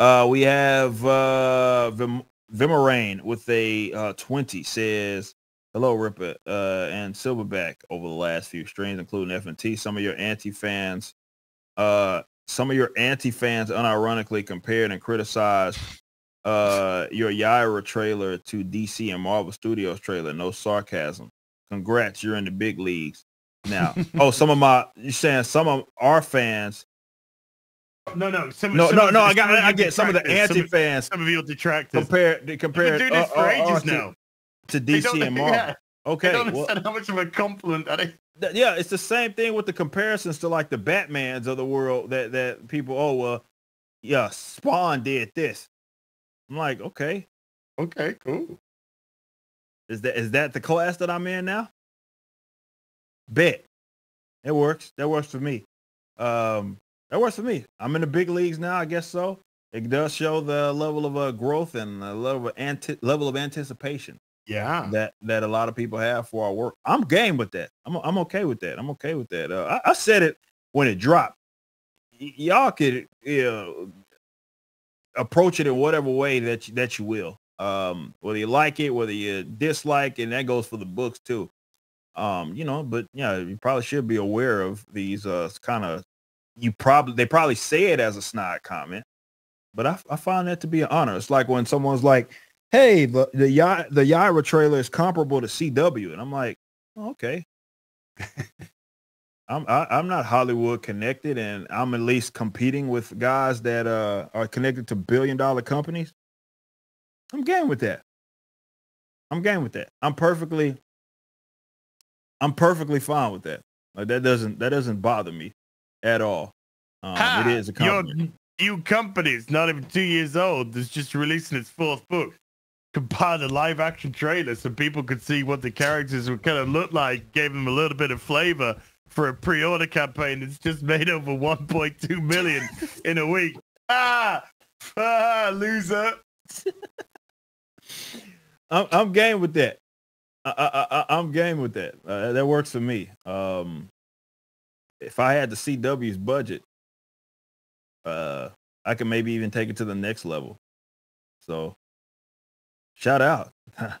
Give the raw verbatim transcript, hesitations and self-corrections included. Uh, we have uh, Vim Vimerane with a uh, twenty says, hello, Ripper uh, and Silverback over the last few streams, including F N T. Some of your anti-fans, uh, some of your anti-fans unironically compared and criticized uh, your Yaira trailer to D C and Marvel Studios trailer. No sarcasm. Congrats, you're in the big leagues now. Oh, some of my, you're saying some of our fans. No, no, some, no, some no, no. The, I got, I get some of the anti-fans. Some, some of you detractors compared, they compared uh, for uh, ages now to, to D C and Marvel. Yeah. Okay, I don't understand well, how much of a compliment that is. Th yeah, it's the same thing with the comparisons to like the Batmans of the world that that people. Oh well, yeah, Spawn did this. I'm like, okay, okay, cool. Is that is that the class that I'm in now? Bet it works. That works for me. Um. That works for me. I'm in the big leagues now, I guess so. It does show the level of uh, growth and the level of, anti level of anticipation. Yeah, that that a lot of people have for our work. I'm game with that. I'm I'm okay with that. I'm okay with that. Uh, I, I said it when it dropped. Y y'all could you know, approach it in whatever way that you, that you will. Um, whether you like it, whether you dislike, and that goes for the books too. Um, you know, but yeah, you probably should be aware of these uh, kind of. You probably they probably say it as a snide comment, but I, I find that to be an honor. It's like when someone's like, "Hey, the the Yaira, the Yaira trailer is comparable to C W," and I'm like, oh, "Okay, I'm I, I'm not Hollywood connected, and I'm at least competing with guys that uh, are connected to billion dollar companies. I'm game with that. I'm game with that. I'm perfectly I'm perfectly fine with that. Like that doesn't that doesn't bother me." At all. Um, ha, it is a compliment. Your new company, it's not even two years old, that's just releasing its fourth book. Compiled a live action trailer so people could see what the characters would kind of look like, gave them a little bit of flavor for a pre-order campaign that's just made over one point two million in a week. Ah, ah loser. I'm, I'm game with that. I, I, I, I'm game with that. Uh, that works for me. Um, If I had the C W's budget, uh, I could maybe even take it to the next level. So, shout out.